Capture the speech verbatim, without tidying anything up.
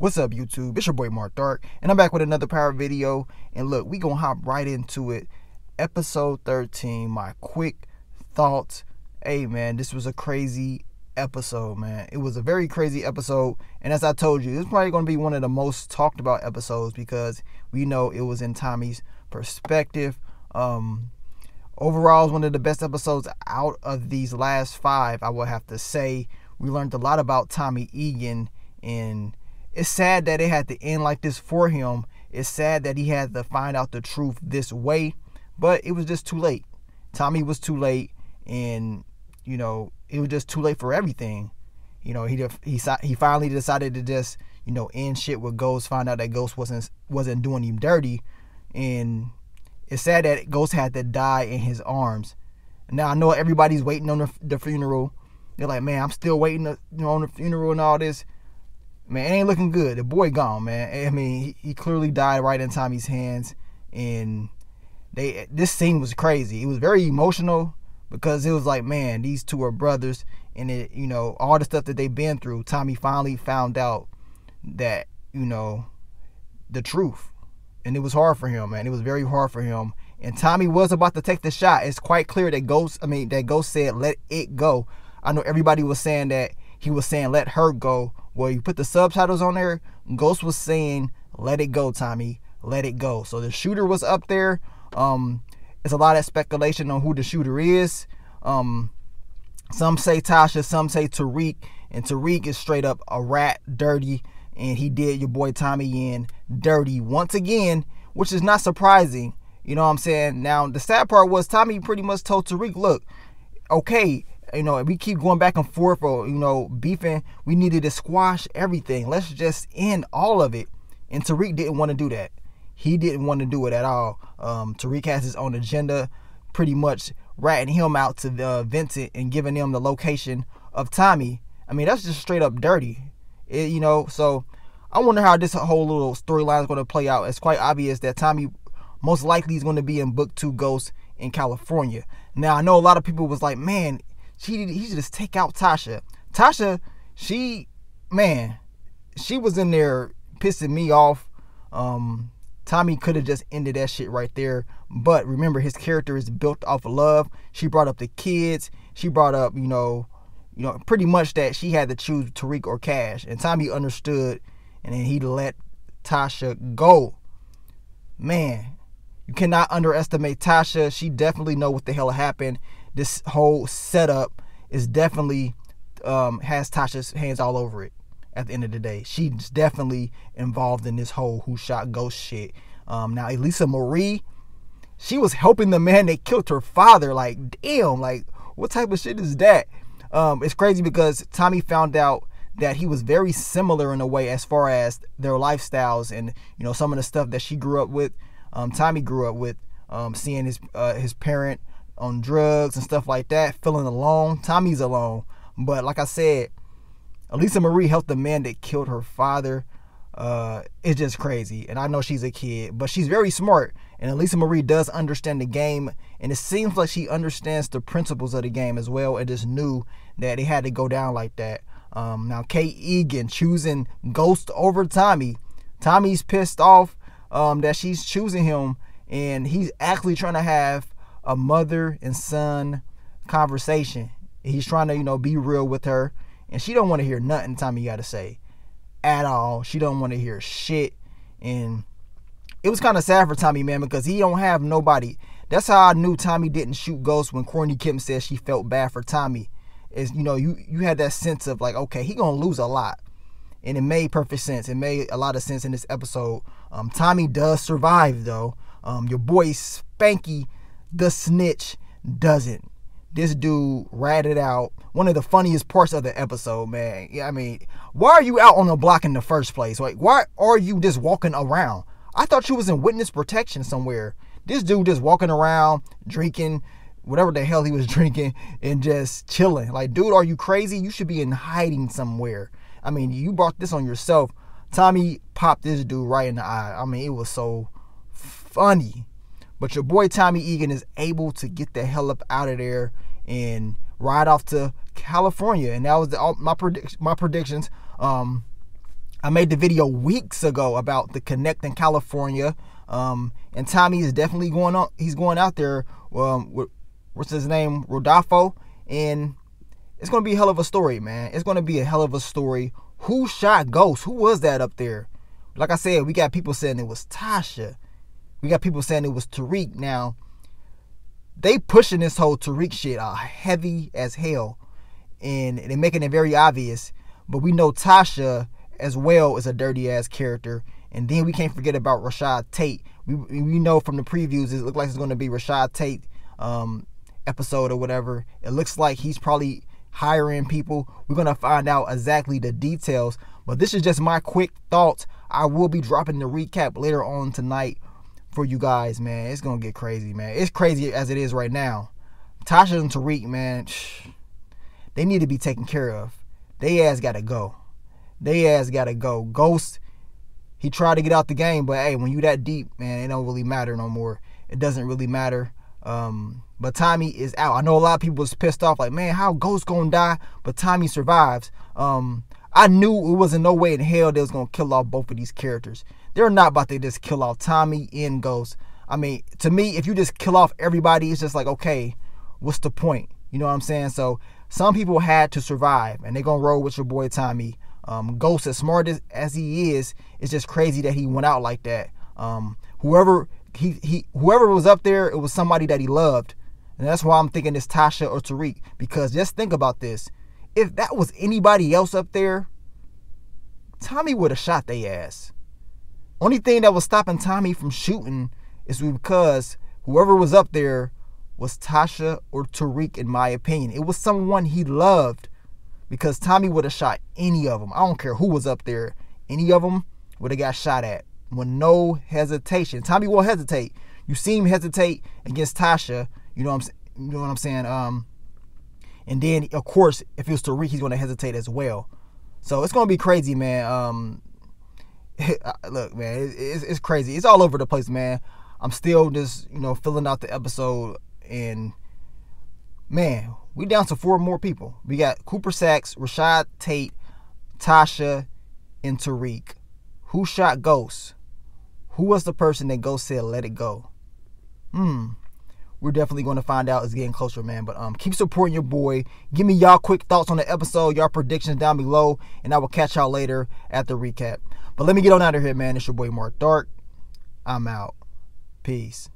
What's up, YouTube? It's your boy Mark Dark, and I'm back with another power video. And look, we gonna hop right into it. Episode thirteen, my quick thoughts. Hey man, this was a crazy episode, man. It was a very crazy episode, and as I told you, it's probably gonna be one of the most talked about episodes because we know it was in Tommy's perspective. Um, overall, it's one of the best episodes out of these last five, I would have to say. We learned a lot about Tommy Egan, and it's sad that it had to end like this for him. It's sad that he had to find out the truth this way, but it was just too late. Tommy was too late, and, you know, it was just too late for everything. You know, he he he finally decided to just, you know, end shit with Ghost, find out that Ghost wasn't wasn't doing him dirty, and it's sad that Ghost had to die in his arms. Now, I know everybody's waiting on the, the funeral. They're like, man, I'm still waiting to, you know, on the funeral and all this. Man, it ain't looking good. The boy gone, man. I mean, he, he clearly died right in Tommy's hands. And they this scene was crazy. It was very emotional because it was like, man, these two are brothers. And, it, you know, all the stuff that they've been through, Tommy finally found out that, you know, the truth. And it was hard for him, man. It was very hard for him. And Tommy was about to take the shot. It's quite clear that Ghost, I mean, that Ghost said, let it go. I know everybody was saying that he was saying, let her go. Well, you put the subtitles on there, Ghost was saying, let it go, Tommy, let it go. So the shooter was up there. Um, it's a lot of speculation on who the shooter is. Um, some say Tasha, some say Tariq, and Tariq is straight up a rat, dirty, and he did your boy Tommy in dirty once again, which is not surprising. You know what I'm saying? Now, the sad part was Tommy pretty much told Tariq, look, okay, you know, we keep going back and forth or, you know, beefing. We needed to squash everything. Let's just end all of it. And Tariq didn't want to do that. He didn't want to do it at all. Um, Tariq has his own agenda, pretty much ratting him out to uh, Vincent and giving him the location of Tommy. I mean, that's just straight up dirty, it, you know. So I wonder how this whole little storyline is going to play out. It's quite obvious that Tommy most likely is going to be in book two Ghost in California. Now, I know a lot of people was like, man, She, he should just take out Tasha. Tasha, she, man, she was in there pissing me off. Um, Tommy could have just ended that shit right there. But remember, his character is built off of love. She brought up the kids. She brought up, you know, you know, pretty much that she had to choose Tariq or Cash. And Tommy understood, and then he let Tasha go. Man, you cannot underestimate Tasha. She definitely know what the hell happened. This whole setup is definitely um, has Tasha's hands all over it at the end of the day. She's definitely involved in this whole who shot Ghost shit. Um, now, Elisa Marie, she was helping the man that killed her father. Like, damn, like, what type of shit is that? Um, it's crazy because Tommy found out that he was very similar in a way as far as their lifestyles and, you know, some of the stuff that she grew up with, um, Tommy grew up with, um, seeing his, uh, his parent on drugs and stuff like that, feeling alone. Tommy's alone. But like I said, Elisa Marie helped the man that killed her father. Uh, it's just crazy. And I know she's a kid, but she's very smart. And Elisa Marie does understand the game. And it seems like she understands the principles of the game as well. And just knew that it had to go down like that. Um, now, Kate Egan choosing Ghost over Tommy. Tommy's pissed off um, that she's choosing him. And he's actually trying to have a mother and son conversation. He's trying to, you know, be real with her, and she don't want to hear nothing Tommy got to say at all. She don't want to hear shit, and it was kind of sad for Tommy, man, because he don't have nobody. That's how I knew Tommy didn't shoot Ghost when Courtney Kim said she felt bad for Tommy. Is you know, you you had that sense of like, okay, he gonna lose a lot, and it made perfect sense. It made a lot of sense in this episode. Um, Tommy does survive though. Um, your boy Spanky, the snitch, doesn't. This dude ratted out. One of the funniest parts of the episode, man. Yeah, I mean, why are you out on the block in the first place? Like, why are you just walking around? I thought you was in witness protection somewhere. This dude just walking around, drinking, whatever the hell he was drinking, and just chilling. Like, dude, are you crazy? You should be in hiding somewhere. I mean, you brought this on yourself. Tommy popped this dude right in the eye. I mean, it was so funny. But your boy Tommy Egan is able to get the hell up out of there and ride off to California. And that was the, all, my, predict, my predictions. Um, I made the video weeks ago about the Connect in California, um, and Tommy is definitely going on. He's going out there um, with, what's his name, Rodolfo, and it's going to be a hell of a story, man. It's going to be a hell of a story. Who shot Ghost? Who was that up there? Like I said, we got people saying it was Tasha. We got people saying it was Tariq. Now, they pushing this whole Tariq shit out heavy as hell, and they're making it very obvious, but we know Tasha as well as a dirty ass character. And then we can't forget about Rashad Tate. We, we know from the previews it looks like it's going to be Rashad Tate um, episode or whatever. It looks like he's probably hiring people. We're going to find out exactly the details, but this is just my quick thoughts. I will be dropping the recap later on tonight for you guys, man. It's going to get crazy, man. It's crazy as it is right now. Tasha and Tariq, man, they need to be taken care of. They ass got to go. They ass gotta go. Ghost, he tried to get out the game, but hey, when you that deep, man, it don't really matter no more. It doesn't really matter. Um, but Tommy is out. I know a lot of people was pissed off, like, man, how Ghost gonna die? But Tommy survives. Um, I knew it was in no way in hell they was gonna kill off both of these characters. They're not about to just kill off Tommy and Ghost. I mean, to me, if you just kill off everybody, it's just like, okay, what's the point? You know what I'm saying? So some people had to survive, and they're gonna roll with your boy Tommy. Um, Ghost, as smart as, as he is, it's just crazy that he went out like that. Um, whoever he, he whoever was up there, it was somebody that he loved. And that's why I'm thinking it's Tasha or Tariq. Because just think about this. If that was anybody else up there, Tommy would have shot they ass. Only thing that was stopping Tommy from shooting is because whoever was up there was Tasha or Tariq, in my opinion. It was someone he loved. Because Tommy would have shot any of them. I don't care who was up there. Any of them would have got shot at with no hesitation. Tommy won't hesitate. You see him hesitate against Tasha. You know what I'm, you know what I'm saying? Um, and then, of course, if it was Tariq, he's going to hesitate as well. So it's going to be crazy, man. Um, look, man, it's, it's crazy. It's all over the place, man. I'm still just, you know, filling out the episode. And, man, we down to four more people. We got Cooper Sacks, Rashad Tate, Tasha, and Tariq. Who shot Ghost? Who was the person that Ghost said let it go? Hmm. We're definitely going to find out. It's getting closer, man. But um, keep supporting your boy. Give me y'all quick thoughts on the episode, y'all predictions down below, and I will catch y'all later at the recap. But let me get on out of here, man. It's your boy Mark Dark. I'm out. Peace.